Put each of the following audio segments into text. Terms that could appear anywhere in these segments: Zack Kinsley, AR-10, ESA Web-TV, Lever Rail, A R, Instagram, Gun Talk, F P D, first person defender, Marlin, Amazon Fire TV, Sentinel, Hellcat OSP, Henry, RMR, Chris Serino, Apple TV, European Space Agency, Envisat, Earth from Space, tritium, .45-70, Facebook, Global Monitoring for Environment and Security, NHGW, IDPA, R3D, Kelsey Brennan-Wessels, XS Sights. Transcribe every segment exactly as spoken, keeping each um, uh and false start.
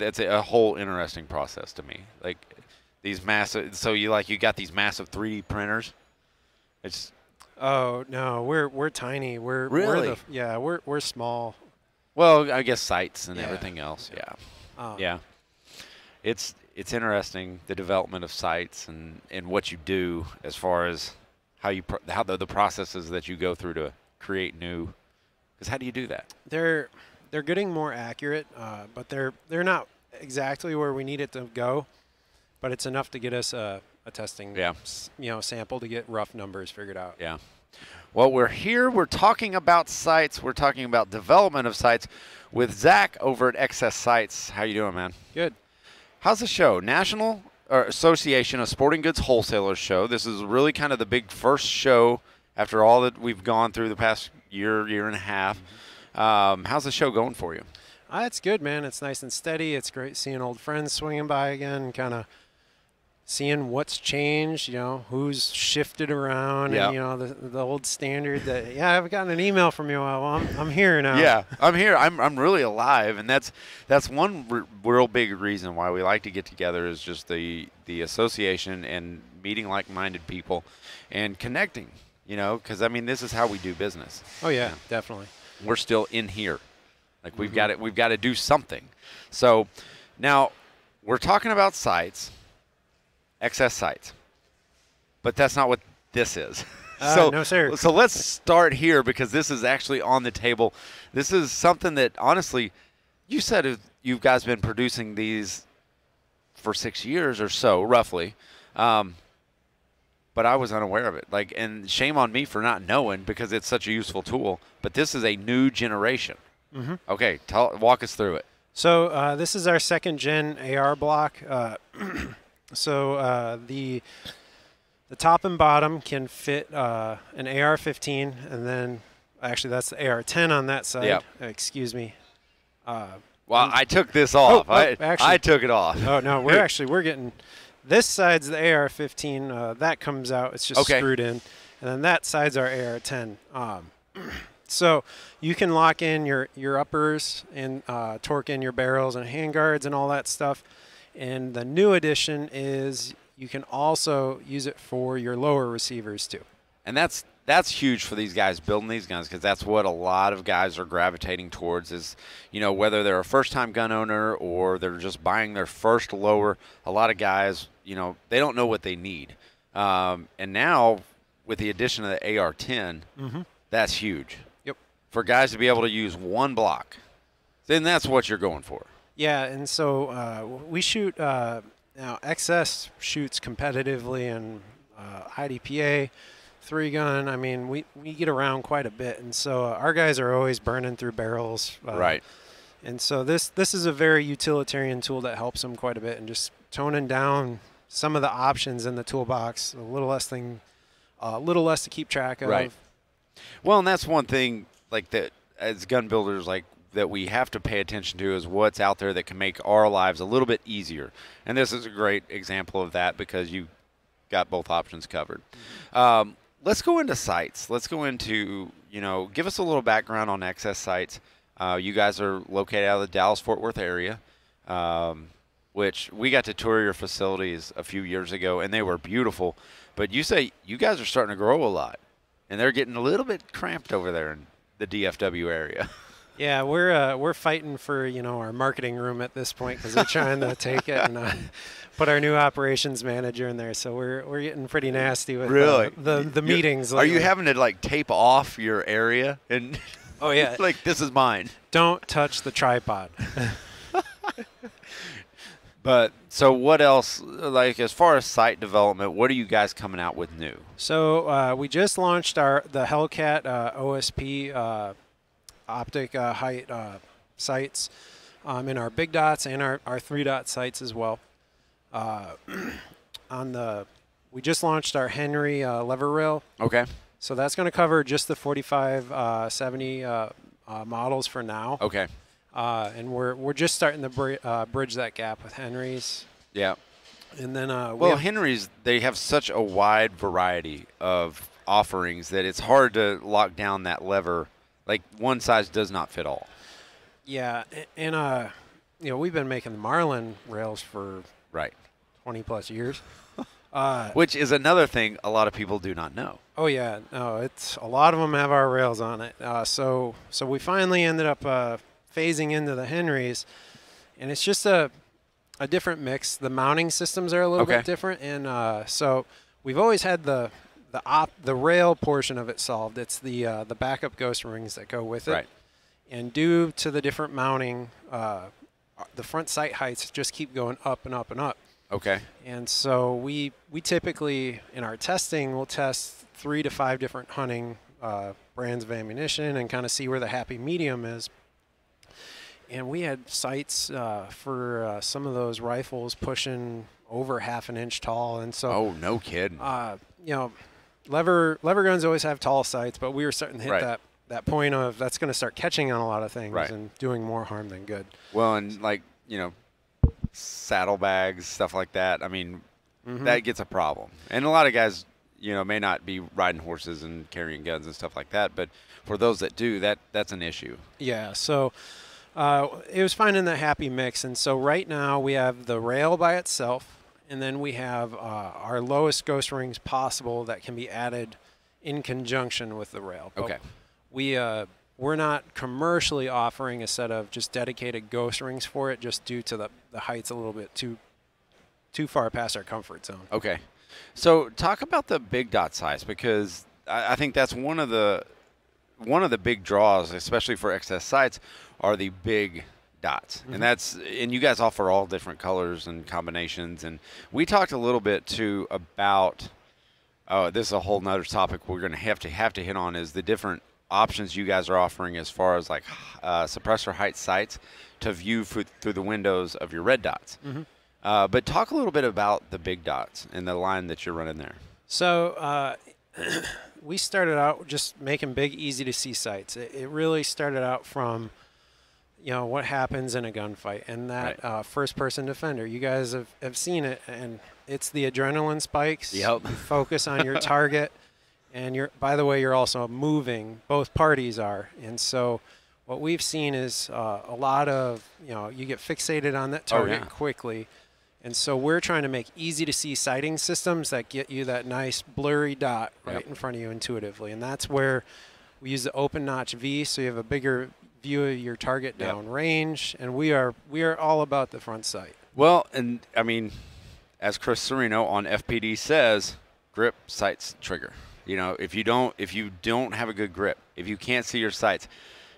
that's a whole interesting process to me. Like these massive, so you like you got these massive three D printers. It's oh no, we're we're tiny. We're really we're the, yeah, we're we're small. Well, I guess sights and yeah. everything else. Yeah, um. yeah. It's it's interesting the development of sights and and what you do as far as how you pro how the, the processes that you go through to create new. Because how do you do that? They're they're getting more accurate, uh, but they're they're not exactly where we need it to go. But it's enough to get us a, a testing yeah. you know sample to get rough numbers figured out. Yeah. Well, we're here. We're talking about sights. We're talking about development of sights with Zach over at X S Sights. How you doing, man? Good. How's the show? National or Association of Sporting Goods Wholesalers show. This is really kind of the big first show after all that we've gone through the past year, year and a half. Um, how's the show going for you? Uh, it's good, man. It's nice and steady. It's great seeing old friends swinging by again, kind of seeing what's changed, you know, who's shifted around, yep. and, you know, the, the old standard that, yeah, I haven't gotten an email from you. Well, I'm, I'm here now. Yeah, I'm here. I'm, I'm really alive, and that's that's one r real big reason why we like to get together is just the, the association and meeting like-minded people and connecting, you know, because, I mean, this is how we do business. Oh, yeah, yeah. definitely. We're still in here. Like, we've mm-hmm. got it. We've got to do something. So now we're talking about sites. X S Sights, but that's not what this is. Uh, so, no, sir. So let's start here because this is actually on the table. This is something that, honestly, you said you guys been producing these for six years or so, roughly, um, but I was unaware of it. Like, and shame on me for not knowing because it's such a useful tool, but this is a new generation. Mm-hmm. Okay, tell, walk us through it. So uh, this is our second-gen A R block. Uh, So uh, the the top and bottom can fit uh, an A R fifteen, and then actually that's the A R ten on that side. Yep. Uh, excuse me. Uh, well, I took this off. Oh, I, actually, I took it off. Oh no, we're actually we're getting this side's the A R fifteen. Uh, that comes out. It's just okay. screwed in, and then that side's our A R ten. Um, so you can lock in your your uppers and uh, torque in your barrels and handguards and all that stuff. And the new addition is you can also use it for your lower receivers too. And that's that's huge for these guys building these guns because that's what a lot of guys are gravitating towards is, you know, whether they're a first-time gun owner or they're just buying their first lower, a lot of guys, you know, they don't know what they need. Um, and now with the addition of the A R ten, mm-hmm. that's huge. Yep. For guys to be able to use one block, then that's what you're going for. Yeah, and so uh, we shoot, uh, now X S shoots competitively in uh, I D P A, three gun. I mean, we, we get around quite a bit. And so uh, our guys are always burning through barrels. Uh, right. And so this, this is a very utilitarian tool that helps them quite a bit and just toning down some of the options in the toolbox, a little less thing, a uh, little less to keep track of. Right. Well, and that's one thing like that as gun builders, like, that we have to pay attention to is what's out there that can make our lives a little bit easier. And this is a great example of that because you got both options covered. Mm-hmm. um, let's go into sights. Let's go into, you know, give us a little background on X S Sights. Uh, you guys are located out of the Dallas-Fort Worth area, um, which we got to tour your facilities a few years ago, and they were beautiful. But you say you guys are starting to grow a lot, and they're getting a little bit cramped over there in the D F W area. Yeah, we're uh, we're fighting for, you know, our marketing room at this point because we're trying to take it and uh, put our new operations manager in there. So we're we're getting pretty nasty with really? the the, the meetings. Lately. Are you having to like tape off your area and? Oh yeah, like this is mine. Don't touch the tripod. But so what else, like as far as site development, what are you guys coming out with new? So uh, we just launched our the Hellcat uh, O S P. Uh, optic uh, height uh, sights um, in our big dots and our, our three dot sights as well. Uh, on the, we just launched our Henry uh, Lever Rail. Okay. So that's going to cover just the forty-five seventy uh, uh, models for now. Okay. Uh, and we're we're just starting to bri uh, bridge that gap with Henry's. Yeah. And then uh, we well, Henry's they have such a wide variety of offerings that it's hard to lock down that lever. Like one size does not fit all. Yeah, and uh, you know, we've been making the Marlin rails for right twenty plus years. Uh, Which is another thing a lot of people do not know. Oh yeah, no, it's a lot of them have our rails on it. Uh, so so we finally ended up uh, phasing into the Henrys, and it's just a a different mix. The mounting systems are a little okay. bit different, and uh, so we've always had the the op the rail portion of it solved. It's the uh, the backup ghost rings that go with it, right. and due to the different mounting, uh, the front sight heights just keep going up and up and up. Okay. And so we we typically in our testing we'll test three to five different hunting uh, brands of ammunition and kind of see where the happy medium is. And we had sights uh, for uh, some of those rifles pushing over half an inch tall, and so oh no kidding. Uh, you know, lever lever guns always have tall sights, but we were starting to hit right. that that point of that's going to start catching on a lot of things right. and doing more harm than good. Well, and like you know. Saddlebags, stuff like that. I mean, mm-hmm. that gets a problem. And a lot of guys, you know, may not be riding horses and carrying guns and stuff like that. But for those that do, that that's an issue. Yeah. So uh, it was finding that happy mix. And so right now we have the rail by itself, and then we have uh, our lowest ghost rings possible that can be added in conjunction with the rail. But okay. We uh, we're not commercially offering a set of just dedicated ghost rings for it, just due to the the height's a little bit too too far past our comfort zone. Okay. So talk about the big dot size, because I, I think that's one of the one of the big draws, especially for X S Sights, are the big dots. Mm-hmm. And that's and you guys offer all different colors and combinations, and we talked a little bit too about oh, this is a whole nother topic we're gonna have to have to hit on, is the different options you guys are offering as far as like uh, suppressor height sights to view through the windows of your red dots. Mm-hmm. uh, but talk a little bit about the big dots and the line that you're running there. So uh, we started out just making big, easy to see sights. It, it really started out from, you know, what happens in a gunfight and that right. uh, first person defender. You guys have, have seen it, and it's the adrenaline spikes. Yep. You focus on your target. And you're, by the way, you're also moving. Both parties are, and so what we've seen is uh, a lot of you know you get fixated on that target oh, yeah. quickly, and so we're trying to make easy to see sighting systems that get you that nice blurry dot right yep. in front of you intuitively, and that's where we use the open notch V, so you have a bigger view of your target yep. down range, and we are we are all about the front sight. Well, and I mean, as Chris Serino on F P D says, grip, sights, trigger. You know, if you don't, if you don't have a good grip, if you can't see your sights,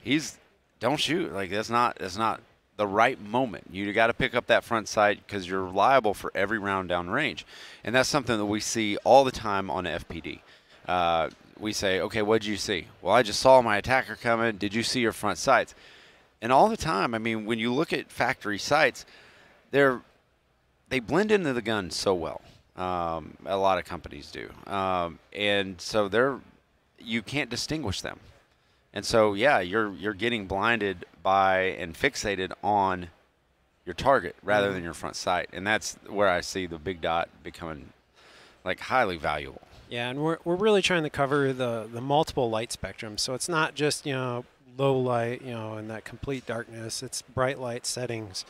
he's don't shoot. Like that's not that's not the right moment. You got to pick up that front sight because you're liable for every round down range, and that's something that we see all the time on F P D. Uh, we say, okay, what did you see? Well, I just saw my attacker coming. Did you see your front sights? And all the time, I mean, when you look at factory sights, they're they blend into the gun so well. Um, a lot of companies do, um, and so they're you can't distinguish them, and so yeah, you're you're getting blinded by and fixated on your target rather mm-hmm. than your front sight, and that's where I see the big dot becoming like highly valuable. Yeah, and we're we're really trying to cover the the multiple light spectrum, so it's not just you know low light, you know, and that complete darkness. It's bright light settings,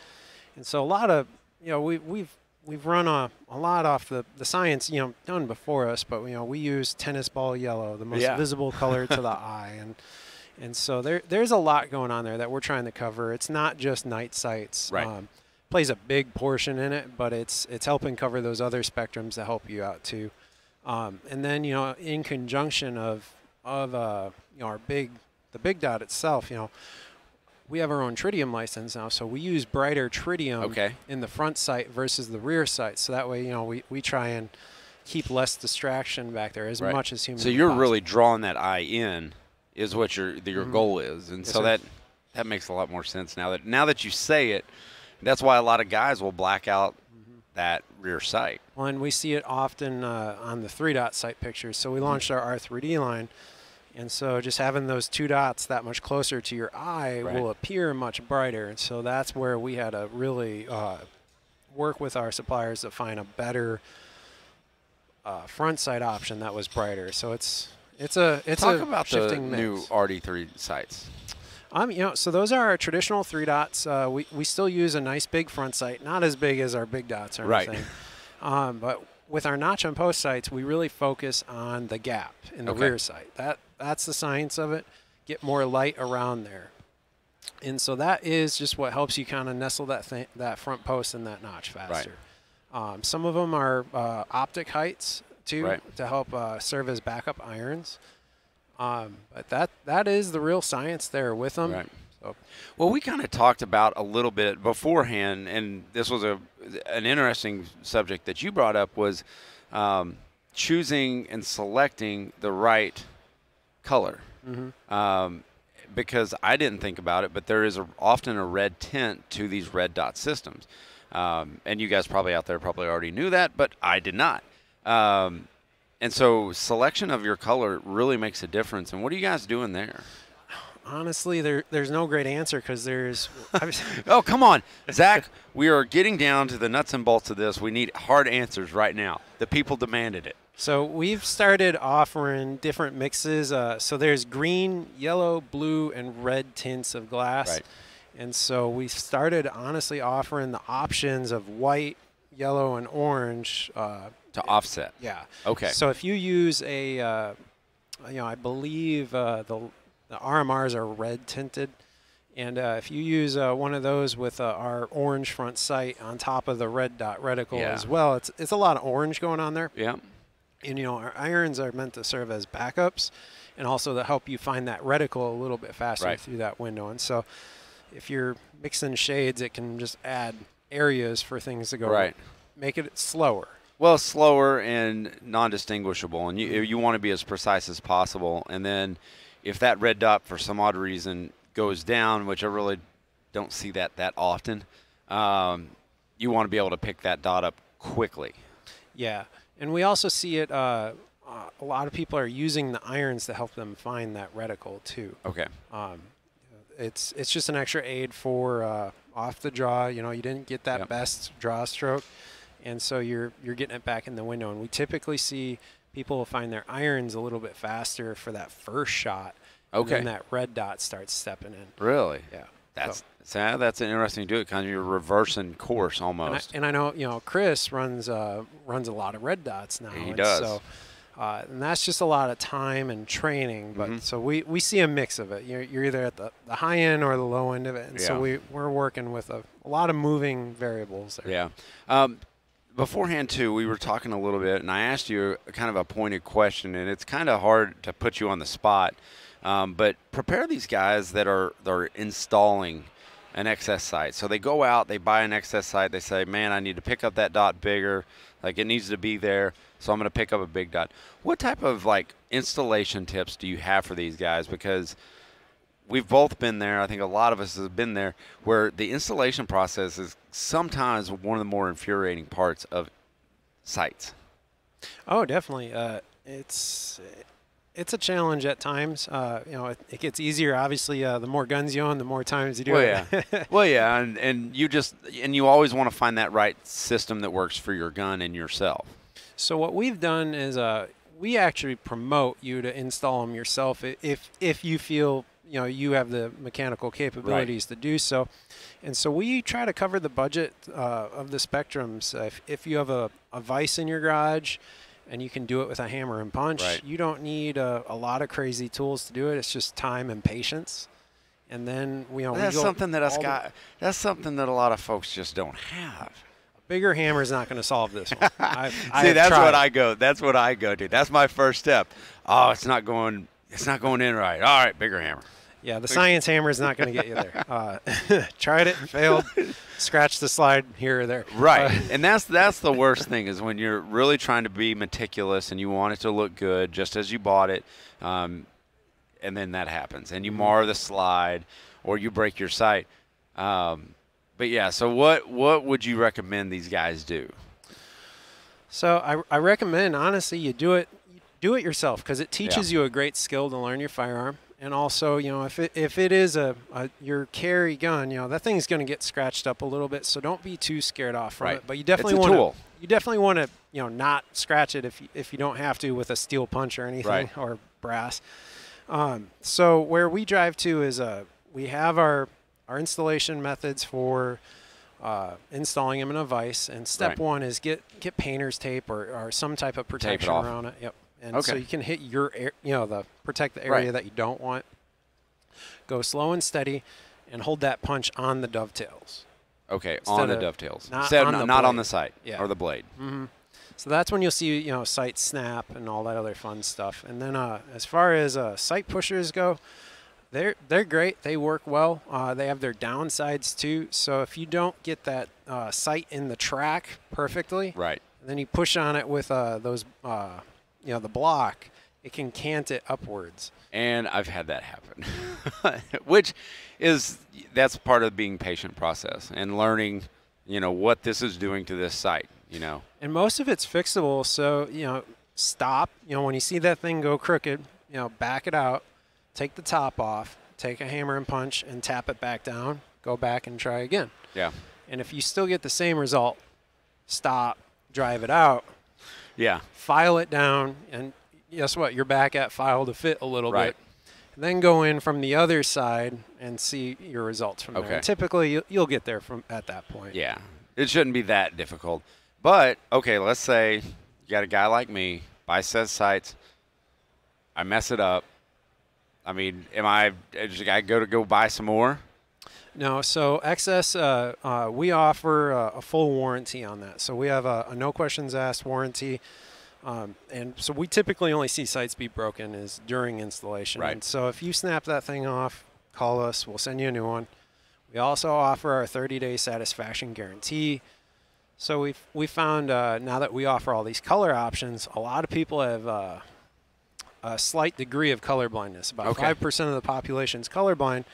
and so a lot of you know we we've. We've run a, a lot off the, the science, you know, done before us, but, you know, we use tennis ball yellow, the most yeah. visible color to the eye. And and so there there's a lot going on there that we're trying to cover. It's not just night sights. Right. Um, plays a big portion in it, but it's it's helping cover those other spectrums to help you out, too. Um, and then, you know, in conjunction of, of uh, you know, our big, the big dot itself, you know, we have our own tritium license now, so we use brighter tritium okay. in the front sight versus the rear sight. So that way, you know, we, we try and keep less distraction back there as right. much as humanly. So you're possible. Really drawing that eye in is what your your mm-hmm. goal is, and yes, so sir. that that makes a lot more sense now that now that you say it. That's why a lot of guys will black out mm-hmm. that rear sight. Well, and we see it often uh, on the three dot sight pictures. So we launched mm-hmm. our R three D line. And so just having those two dots that much closer to your eye right. will appear much brighter. And so that's where we had to really uh, work with our suppliers to find a better uh, front sight option that was brighter. So it's it's a it's Talk a about shifting the mix. New R D three sights. Um, you know, so those are our traditional three dots. Uh, we, we still use a nice big front sight, not as big as our big dots or anything. Right. Um, but with our notch and post sights, we really focus on the gap in the okay. rear sight. That, that's the science of it. Get more light around there. And so that is just what helps you kind of nestle that th that front post and that notch faster. Right. Um, some of them are uh, optic heights, too, right. to help uh, serve as backup irons. Um, but that that is the real science there with them. Right. So. Well, we kind of talked about a little bit beforehand, and this was a an interesting subject that you brought up, was um, choosing and selecting the right color. Mm-hmm. um, because I didn't think about it, but there is a, often a red tint to these red dot systems. Um, and you guys probably out there probably already knew that, but I did not. Um, and so selection of your color really makes a difference. And what are you guys doing there? Honestly, there, there's no great answer because there's... oh, come on. Zach, we are getting down to the nuts and bolts of this. We need hard answers right now. The people demanded it. So we've started offering different mixes. Uh, so there's green, yellow, blue, and red tints of glass. Right. And so we started honestly offering the options of white, yellow, and orange. Uh, to offset. Yeah. Okay. So if you use a, uh, you know, I believe uh, the, the R M Rs are red tinted. And uh, if you use uh, one of those with uh, our orange front sight on top of the red dot reticle yeah. as well, it's, it's a lot of orange going on there. Yeah. And, you know, our irons are meant to serve as backups and also to help you find that reticle a little bit faster right. through that window. And so if you're mixing shades, it can just add areas for things to go right. Make it slower. Well, slower and non-distinguishable. And you, you want to be as precise as possible. And then if that red dot for some odd reason goes down, which I really don't see that that often, um, you want to be able to pick that dot up quickly. Yeah. And we also see it, uh, uh, a lot of people are using the irons to help them find that reticle, too. Okay. Um, it's it's just an extra aid for uh, off the draw. You know, you didn't get that yep. best draw stroke, and so you're, you're getting it back in the window. And we typically see people find their irons a little bit faster for that first shot. Okay. And then that red dot starts stepping in. Really? Yeah. That's so. So that's an interesting do it, kind of you're reversing course almost. And I, and I know, you know, Chris runs uh, runs a lot of red dots now. He and does. So, uh, and that's just a lot of time and training. But mm-hmm. so we, we see a mix of it. You're, you're either at the, the high end or the low end of it. And yeah. so we, we're working with a, a lot of moving variables there. Yeah. Um, beforehand, too, we were talking a little bit, and I asked you kind of a pointed question, and it's kind of hard to put you on the spot. Um, but prepare these guys that are, that are installing an X S sight. So they go out, they buy an X S sight, they say, man, I need to pick up that dot bigger. Like, it needs to be there, so I'm going to pick up a big dot. What type of, like, installation tips do you have for these guys? Because we've both been there. I think a lot of us have been there where the installation process is sometimes one of the more infuriating parts of sights. Oh, definitely. Uh, it's... It's a challenge at times. Uh, you know, it, it gets easier. Obviously, uh, the more guns you own, the more times you do well, it. Yeah. well, yeah, and and you just and you always want to find that right system that works for your gun and yourself. So what we've done is uh, we actually promote you to install them yourself if if you feel you know you have the mechanical capabilities right. to do so. And so we try to cover the budget uh, of the spectrums. If if you have a, a vice in your garage, and you can do it with a hammer and punch. Right. You don't need a, a lot of crazy tools to do it. It's just time and patience. And then we, you know, that's we something that us got. That's something that a lot of folks just don't have. A bigger hammer is not going to solve this one. I've, See, I that's tried. what I go. That's what I go to. That's my first step. Oh, it's not going. It's not going in right. All right, bigger hammer. Yeah, the bigger. science hammer is not going to get you there. Uh, tried it, failed. Scratch the slide here or there. Right, uh, and that's that's the worst thing is when you're really trying to be meticulous and you want it to look good just as you bought it, um, and then that happens, and you mar the slide or you break your sight. Um, but, yeah, so what, what would you recommend these guys do? So I, I recommend, honestly, you do it, do it yourself because it teaches yeah. you a great skill to learn your firearm. And also, you know, if it, if it is a, a your carry gun, you know, that thing's going to get scratched up a little bit. So don't be too scared off from right. it. But you definitely want to you definitely want to you know not scratch it if you, if you don't have to with a steel punch or anything right. or brass. Um, so where we drive to is a uh, we have our, our installation methods for uh, installing them in a vise. And step right. one is get get painter's tape or, or some type of protection tape it around it. Yep. And okay. so you can hit your, air, you know, the protect the area right. that you don't want. Go slow and steady, and hold that punch on the dovetails. Okay, Instead on the dovetails. Not Instead on, on the not blade. on the sight yeah. or the blade. Mm-hmm. So that's when you'll see, you know, sight snap and all that other fun stuff. And then uh, as far as uh, sight pushers go, they're they're great. They work well. Uh, they have their downsides too. So if you don't get that uh, sight in the track perfectly, right, then you push on it with uh, those, uh, you know, the block. It can cant it upwards. And I've had that happen, which is that's part of being patient process and learning, you know, what this is doing to this sight, you know. And most of it's fixable. So, you know, stop. You know, when you see that thing go crooked, you know, back it out, take the top off, take a hammer and punch and tap it back down, go back and try again. Yeah. And if you still get the same result, stop, drive it out. Yeah. File it down, and guess what? You're back at file to fit a little right. bit. And then go in from the other side and see your results from okay. there. And typically, you'll get there from at that point. Yeah. It shouldn't be that difficult. But, okay, let's say you got a guy like me, buy X S Sights, I mess it up. I mean, am I just got to go to go buy some more? No. So X S, uh, uh, we offer a, a full warranty on that. So we have a, a no questions asked warranty. Um, and so we typically only see sights be broken is during installation. Right. And so if you snap that thing off, call us. We'll send you a new one. We also offer our thirty day satisfaction guarantee. So we've we found uh, now that we offer all these color options, a lot of people have uh, a slight degree of color blindness. About five percent of the population is colorblind,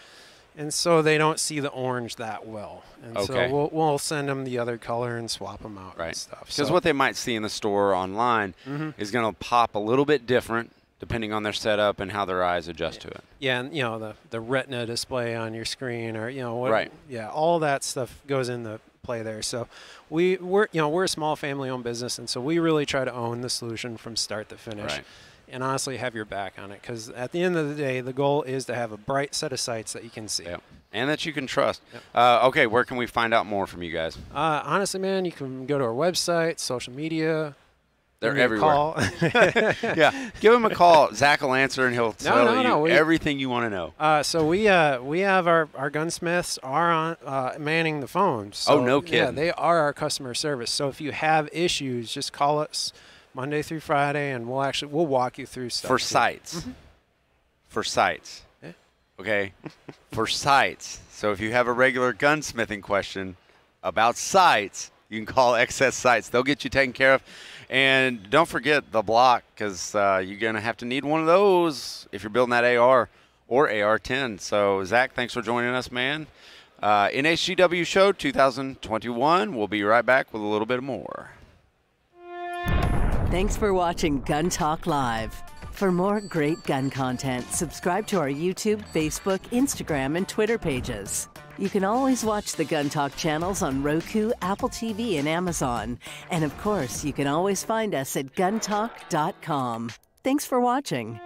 and so they don't see the orange that well. And okay. so we'll, we'll send them the other color and swap them out right. and stuff. Because so. what they might see in the store or online mm-hmm. is going to pop a little bit different depending on their setup and how their eyes adjust yeah. to it. Yeah, and, you know, the, the retina display on your screen or, you know, what, right. yeah, all that stuff goes in the play there. So we, we're, you know, we're a small family-owned business, and so we really try to own the solution from start to finish. Right. And honestly, have your back on it, because at the end of the day, the goal is to have a bright set of sights that you can see. Yep. And that you can trust. Yep. Uh, okay, where can we find out more from you guys? Uh, honestly, man, you can go to our website, social media. They're everywhere. Call. yeah, give him a call. Zach will answer, and he'll tell no, no, you no, we, everything you want to know. Uh, so we uh, we have our, our gunsmiths are on, uh, manning the phones. So, oh, no kidding. Yeah, they are our customer service. So if you have issues, just call us Monday through Friday, and we'll actually we'll walk you through stuff. For sights. Mm-hmm. For sights. Yeah. Okay? For sights. So if you have a regular gunsmithing question about sights, you can call X S Sights. They'll get you taken care of. And don't forget the block, because uh, you're going to have to need one of those if you're building that A R or A R ten. So, Zach, thanks for joining us, man. Uh, N H G W Show two thousand twenty-one. We'll be right back with a little bit more. Thanks for watching Gun Talk Live. For more great gun content, subscribe to our YouTube, Facebook, Instagram, and Twitter pages. You can always watch the Gun Talk channels on Roku, Apple T V, and Amazon. And of course, you can always find us at gun talk dot com. Thanks for watching.